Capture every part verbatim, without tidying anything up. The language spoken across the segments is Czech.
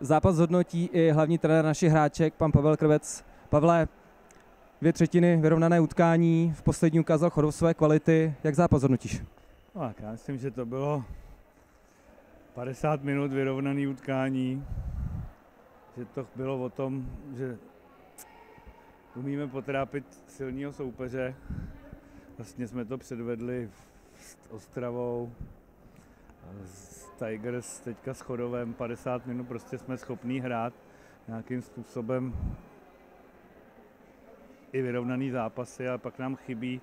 Zápas hodnotí i hlavní trenér našich hráček, pan Pavel Krbec. Pavle, dvě třetiny vyrovnané utkání, v poslední ukázal Chodov své kvality. Jak zápas hodnotíš? No, já myslím, že to bylo padesát minut vyrovnané utkání, že to bylo o tom, že umíme potrápit silného soupeře. Vlastně jsme to předvedli s Ostravou, s Tigers, teďka s Chodovem, padesát minut prostě jsme schopní hrát nějakým způsobem i vyrovnaný zápasy, a pak nám chybí,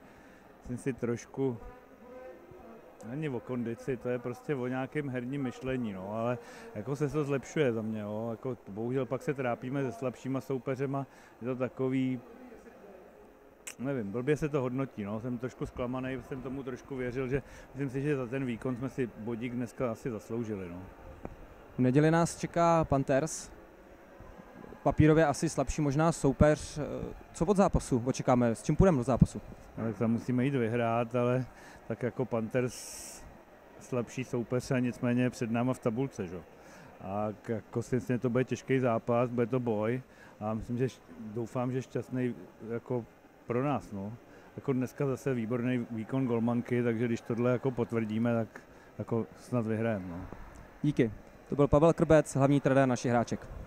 jsem si trošku, není o kondici, to je prostě o nějakém herním myšlení, no, ale jako se to zlepšuje za mě, jo, jako bohužel pak se trápíme se slabšíma soupeřema, je to takový, nevím, blbě se to hodnotí, no, jsem trošku zklamaný, jsem tomu trošku věřil, že myslím si, že za ten výkon jsme si bodík dneska asi zasloužili, no. V neděli nás čeká Panthers, papírově asi slabší možná soupeř. Co od zápasu očekáme? S čím půjdeme do zápasu? Tak tam musíme jít vyhrát, ale tak jako Panthers slabší soupeř a nicméně před náma v tabulce, že? A jako si to bude těžký zápas, bude to boj a myslím, že doufám, že šťastný jako pro nás, no. Jako dneska zase výborný výkon golmanky, takže když tohle jako potvrdíme, tak jako snad vyhrajeme, no. Díky. To byl Pavel Krbec, hlavní trenér našich hráček.